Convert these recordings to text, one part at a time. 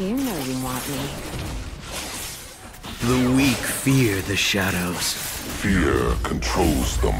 You know you want me. The weak fear the shadows. Fear controls them.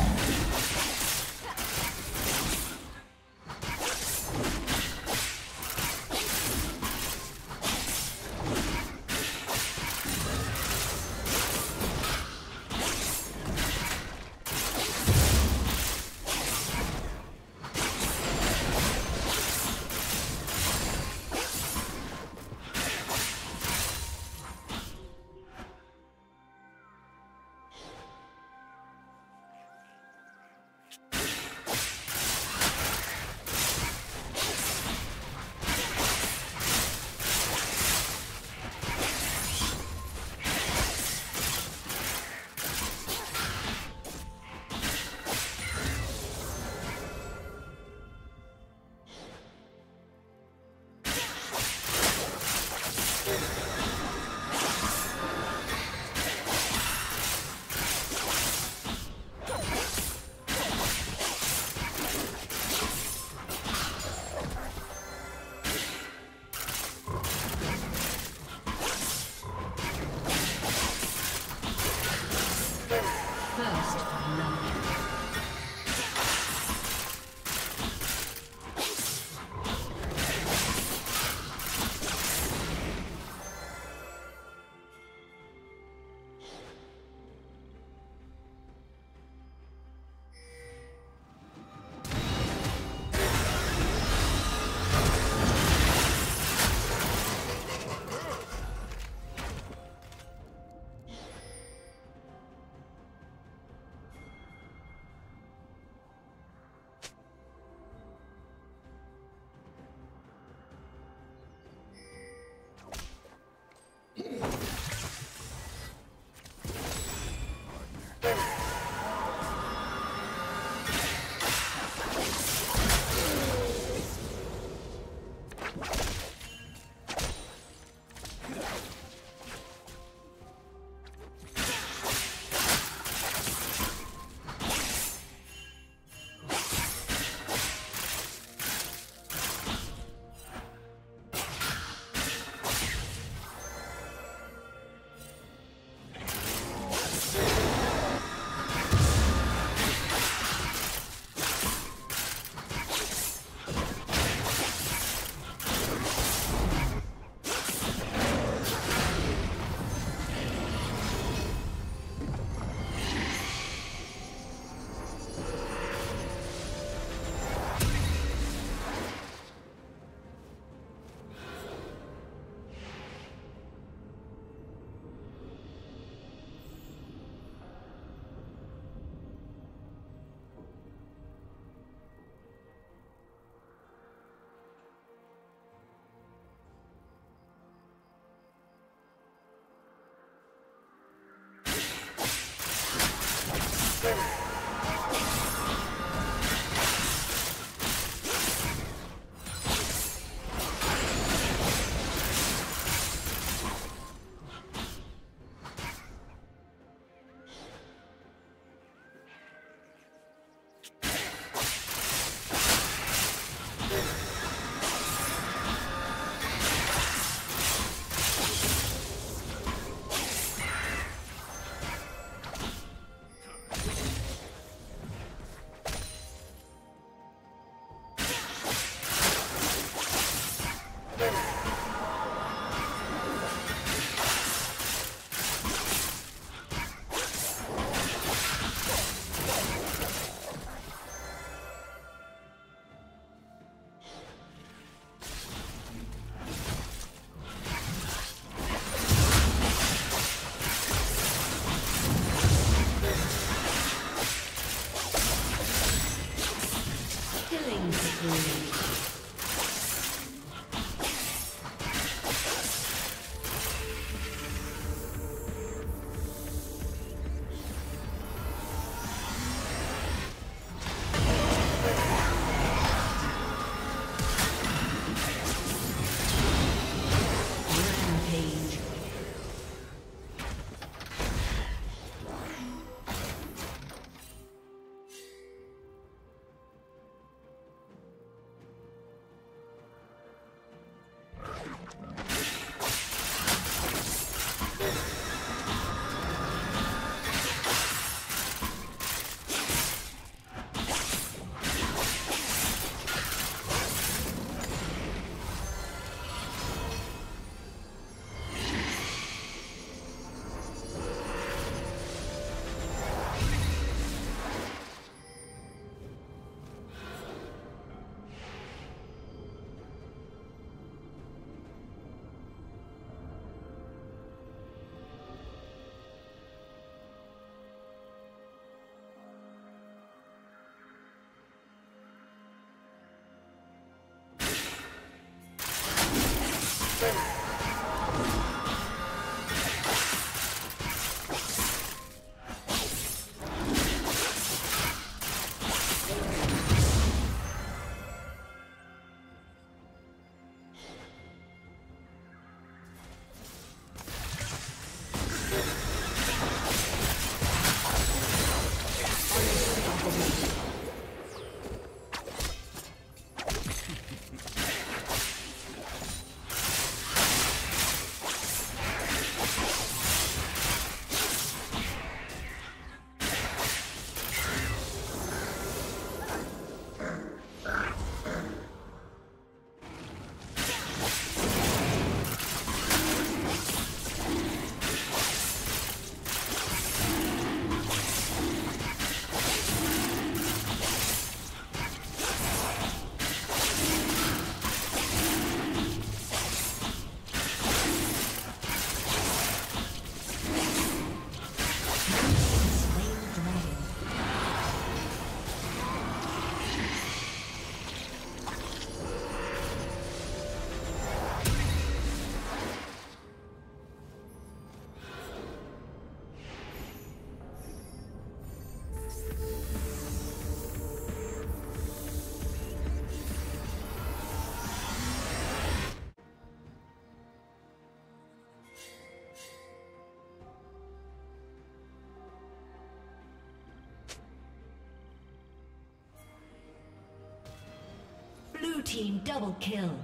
Blue team double kill.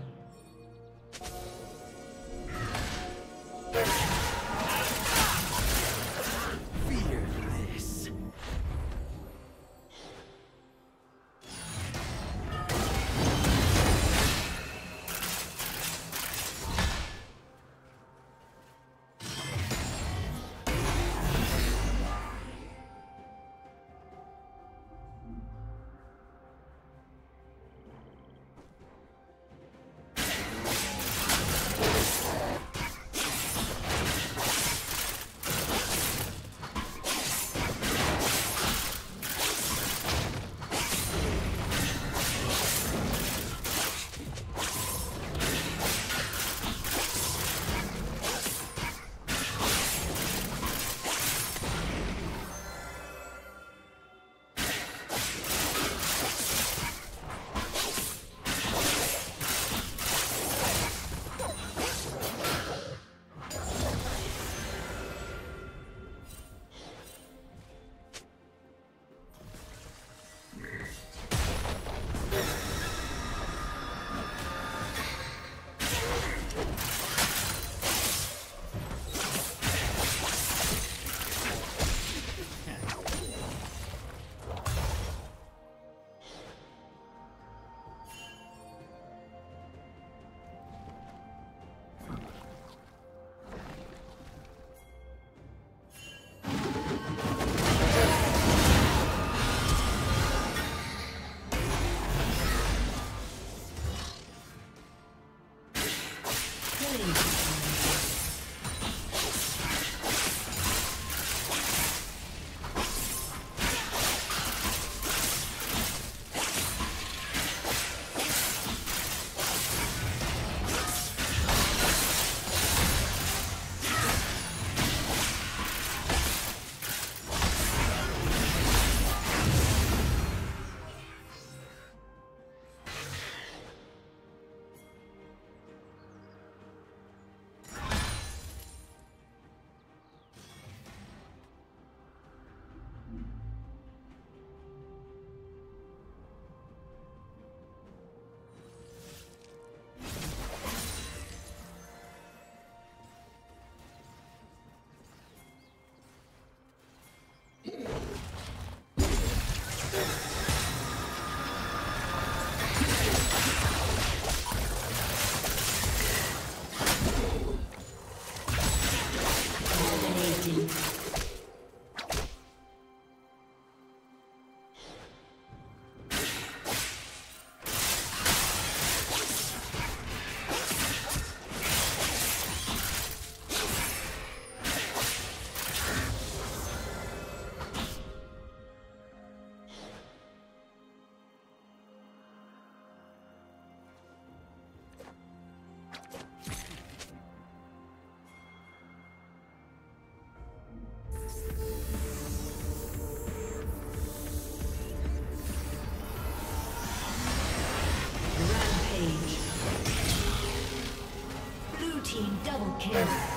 team double kill. Godlike.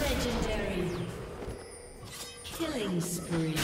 Legendary killing spree.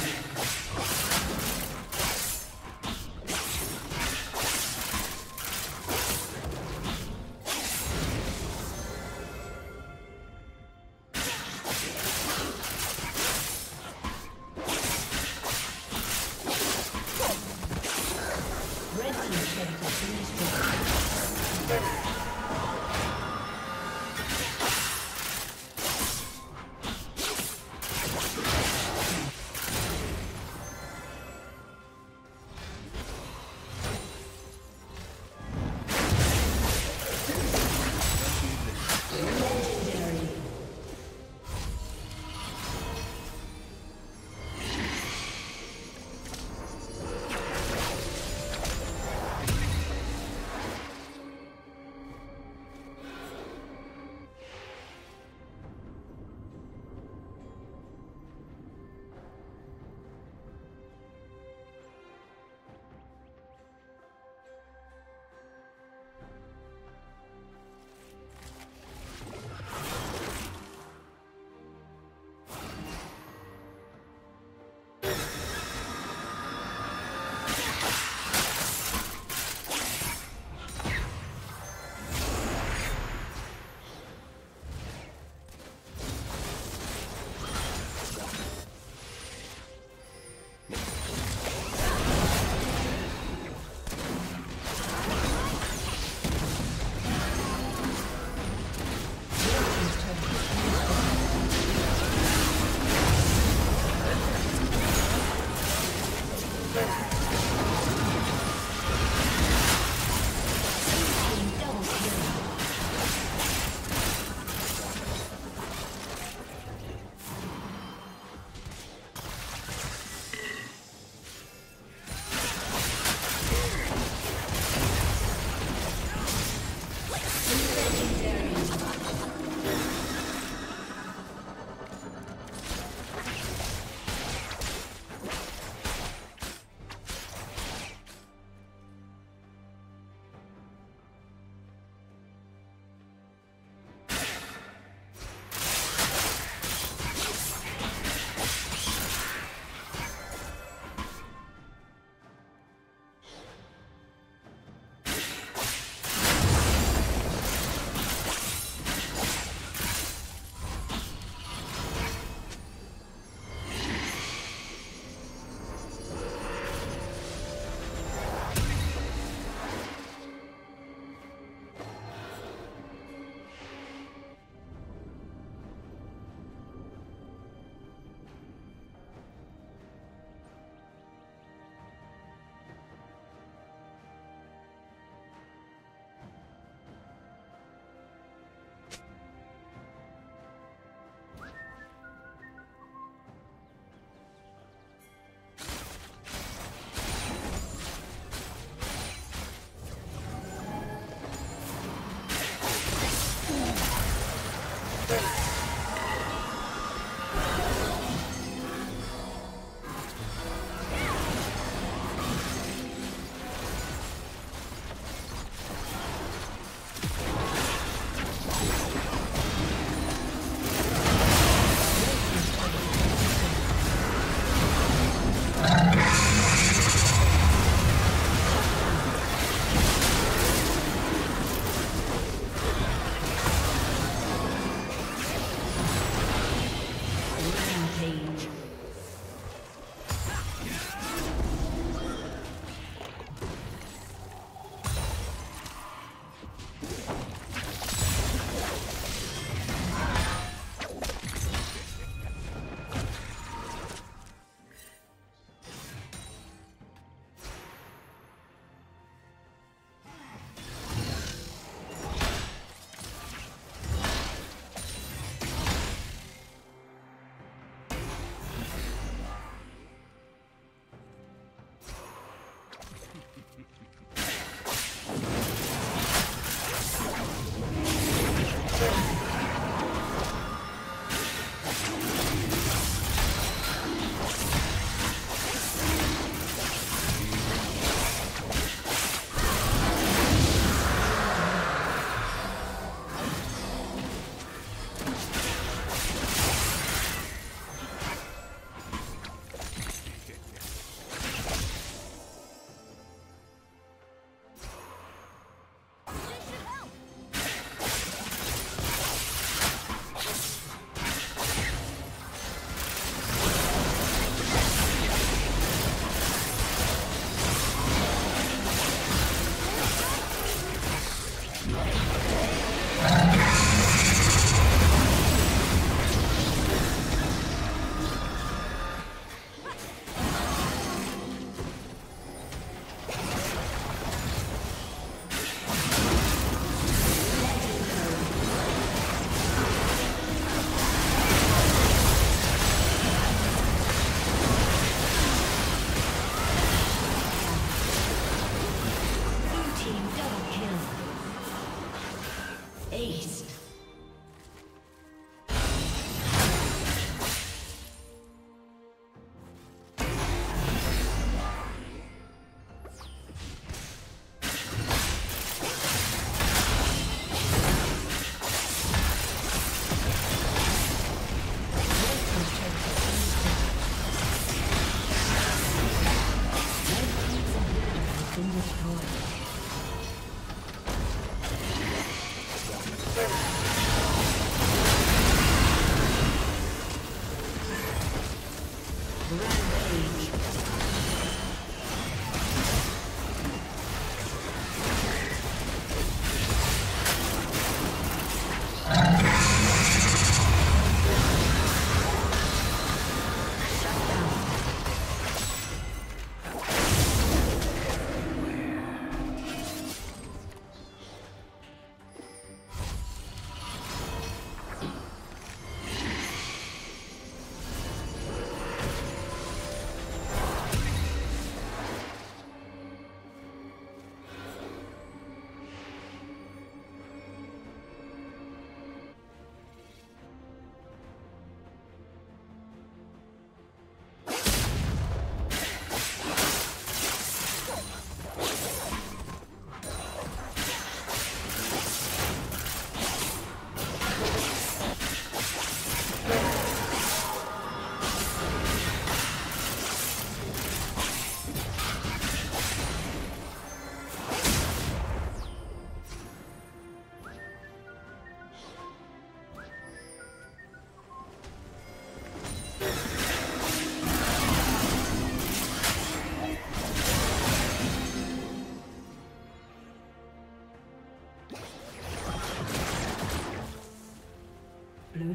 Blue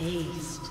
Aced.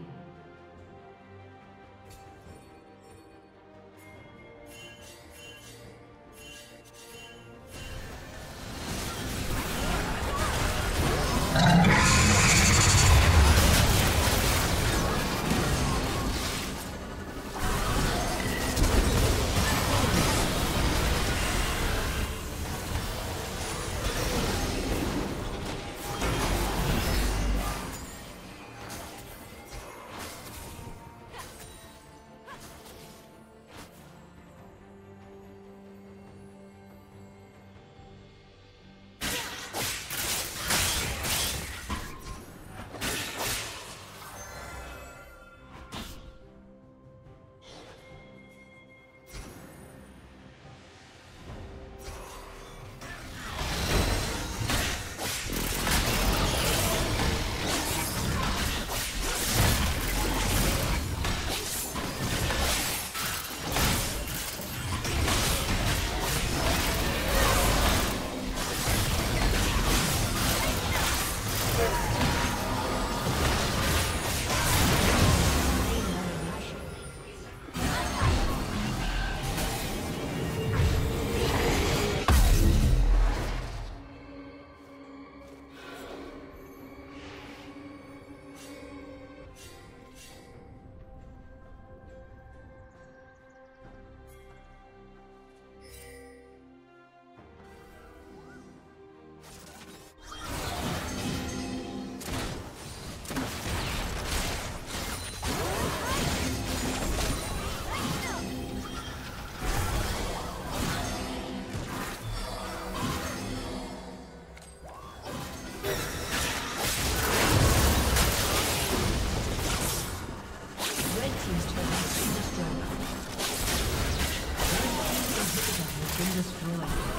Destroyed.